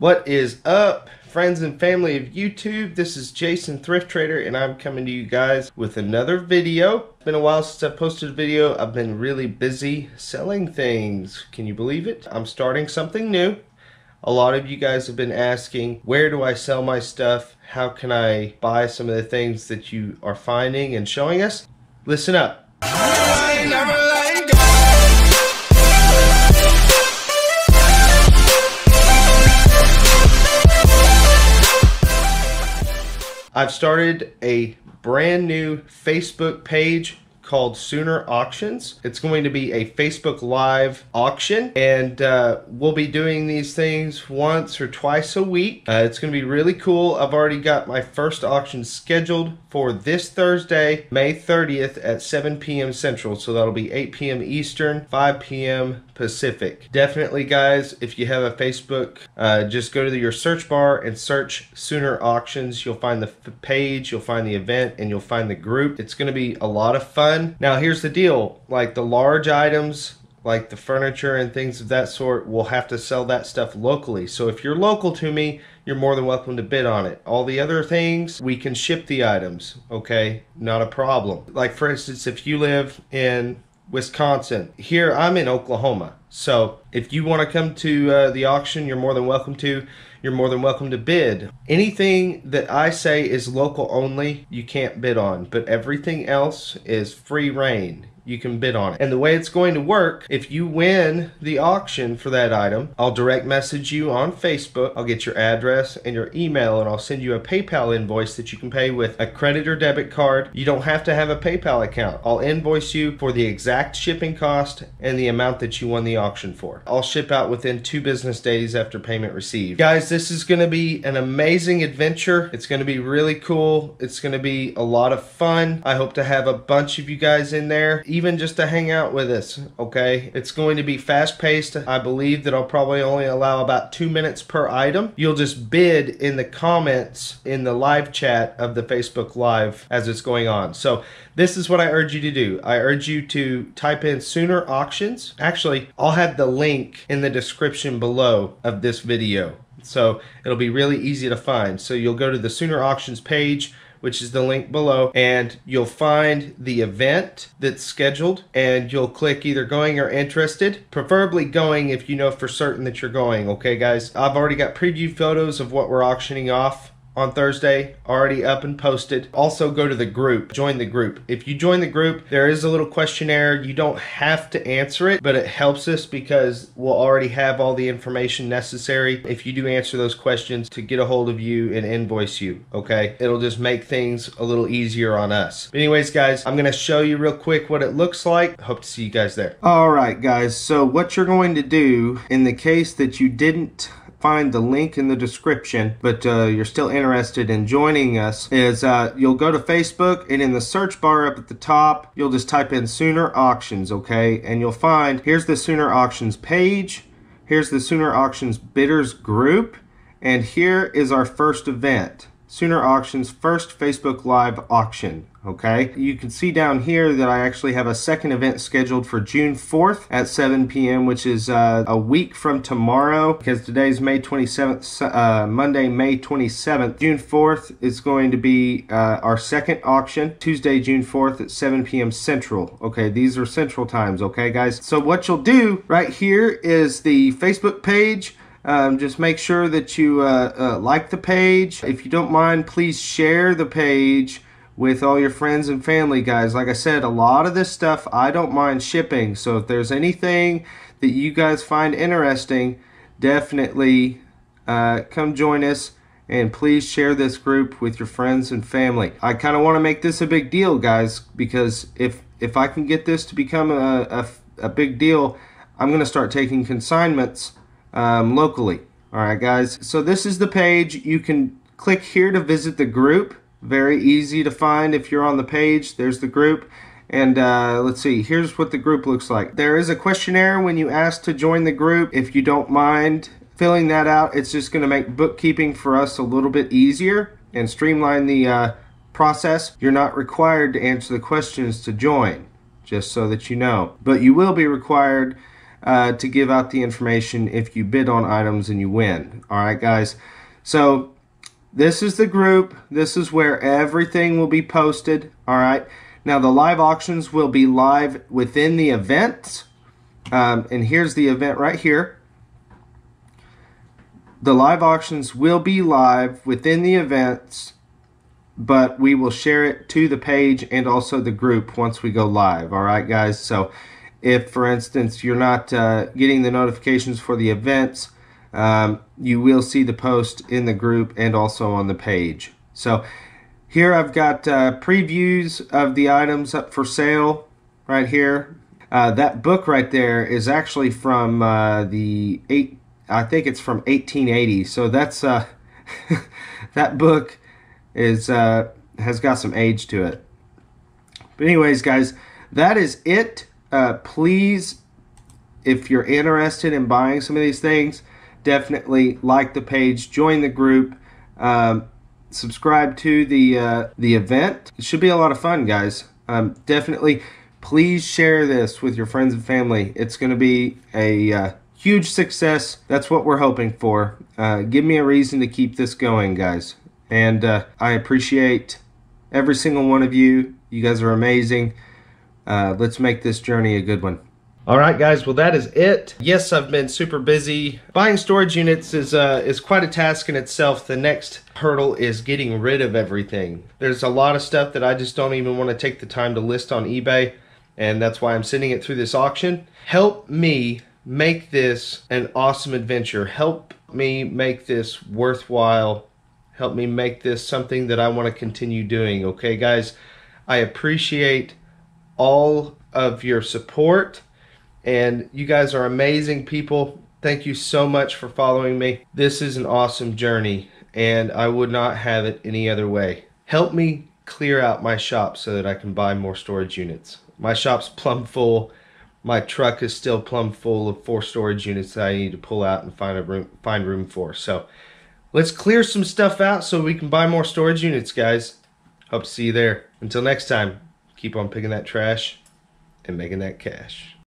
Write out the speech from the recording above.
What is up, friends and family of YouTube? This is Jason Thrift Trader, and I'm coming to you guys with another video. It's been a while since I posted a video. I've been really busy selling things. Can you believe it? I'm starting something new. A lot of you guys have been asking, where do I sell my stuff? How can I buy some of the things that you are finding and showing us? Listen up. I've started a brand new Facebook page called Sooner Auctions. It's going to be a Facebook Live auction, and we'll be doing these things once or twice a week. It's going to be really cool. I've already got my first auction scheduled for this Thursday, May 30th at 7 p.m. Central, so that'll be 8 p.m. Eastern, 5 p.m. Pacific. Definitely, guys, if you have a Facebook, just go to your search bar and search Sooner Auctions. You'll find the page, you'll find the event, and you'll find the group. It's going to be a lot of fun. Now here's the deal, like the large items, like the furniture and things of that sort, we'll have to sell that stuff locally. So if you're local to me, you're more than welcome to bid on it. All the other things, we can ship the items, okay? Not a problem. Like for instance, if you live in Wisconsin, here I'm in Oklahoma. So if you want to come to the auction, you're more than welcome to. You're more than welcome to bid. Anything that I say is local only, you can't bid on, but everything else is free reign. You can bid on it. And the way it's going to work, if you win the auction for that item, I'll direct message you on Facebook. I'll get your address and your email, and I'll send you a PayPal invoice that you can pay with a credit or debit card. You don't have to have a PayPal account. I'll invoice you for the exact shipping cost and the amount that you won the auction for. I'll ship out within 2 business days after payment received. Guys, this is going to be an amazing adventure. It's going to be really cool. It's going to be a lot of fun. I hope to have a bunch of you guys in there, even just to hang out with us, okay? It's going to be fast-paced. I believe that I'll probably only allow about 2 minutes per item. You'll just bid in the comments in the live chat of the Facebook Live as it's going on. So this is what I urge you to do. I urge you to type in Sooner Auctions. Actually, I'll have the link in the description below of this video, so it'll be really easy to find. So you'll go to the Sooner Auctions page, which is the link below, and you'll find the event that's scheduled, and you'll click either going or interested, preferably going if you know for certain that you're going, okay guys? I've already got preview photos of what we're auctioning off on Thursday, already up and posted. Also go to the group, join the group. If you join the group, there is a little questionnaire. You don't have to answer it, but it helps us because we'll already have all the information necessary if you do answer those questions to get a hold of you and invoice you, okay? It'll just make things a little easier on us. But anyways, guys, I'm gonna show you real quick what it looks like. Hope to see you guys there. All right, guys, so what you're going to do in the case that you didn't find the link in the description, but you're still interested in joining us, is you'll go to Facebook, and in the search bar up at the top, you'll just type in Sooner Auctions, okay? And you'll find, here's the Sooner Auctions page, here's the Sooner Auctions bidders group, and here is our first event, Sooner Auctions first Facebook Live auction, okay? You can see down here that I actually have a second event scheduled for June 4th at 7 p.m., which is a week from tomorrow, because today's May 27th, Monday, May 27th. June 4th is going to be our second auction, Tuesday, June 4th at 7 p.m. Central. Okay, these are Central times, okay, guys? So what you'll do right here is the Facebook page. Just make sure that you like the page. If you don't mind, please share the page with all your friends and family, guys. Like I said, a lot of this stuff I don't mind shipping, so if there's anything that you guys find interesting, definitely come join us, and please share this group with your friends and family. I kind of want to make this a big deal, guys, because if I can get this to become a big deal, I'm going to start taking consignments locally. All right, guys, so this is the page. You can click here to visit the group. Very easy to find if you're on the page. There's the group, and let's see, here's what the group looks like. There is a questionnaire when you ask to join the group. If you don't mind filling that out, it's just going to make bookkeeping for us a little bit easier and streamline the process. You're not required to answer the questions to join, just so that you know, but you will be required to give out the information if you bid on items and you win. Alright guys, so this is the group. This is where everything will be posted. Alright, now the live auctions will be live within the event, and here's the event right here. The live auctions will be live within the events, but we will share it to the page and also the group once we go live. Alright guys, so if for instance you're not getting the notifications for the events, you will see the post in the group and also on the page. So here I've got previews of the items up for sale right here. That book right there is actually from I think it's from 1880. So that's that book is has got some age to it. But anyways, guys, that is it. Please, if you're interested in buying some of these things, definitely like the page, join the group, subscribe to the event. It should be a lot of fun, guys. Definitely, please share this with your friends and family. It's going to be a huge success. That's what we're hoping for. Give me a reason to keep this going, guys. And I appreciate every single one of you. You guys are amazing. Let's make this journey a good one. Alright guys, well that is it. Yes, I've been super busy. Buying storage units is quite a task in itself. The next hurdle is getting rid of everything. There's a lot of stuff that I just don't even want to take the time to list on eBay, and that's why I'm sending it through this auction. Help me make this an awesome adventure. Help me make this worthwhile. Help me make this something that I want to continue doing. Okay guys, I appreciate all of your support, and you guys are amazing people. Thank you so much for following me. This is an awesome journey, and I would not have it any other way. Help me clear out my shop so that I can buy more storage units. My shop's plumb full. My truck is still plumb full of 4 storage units that I need to pull out and find room for. So let's clear some stuff out so we can buy more storage units, guys. Hope to see you there. Until next time, keep on picking that trash and making that cash.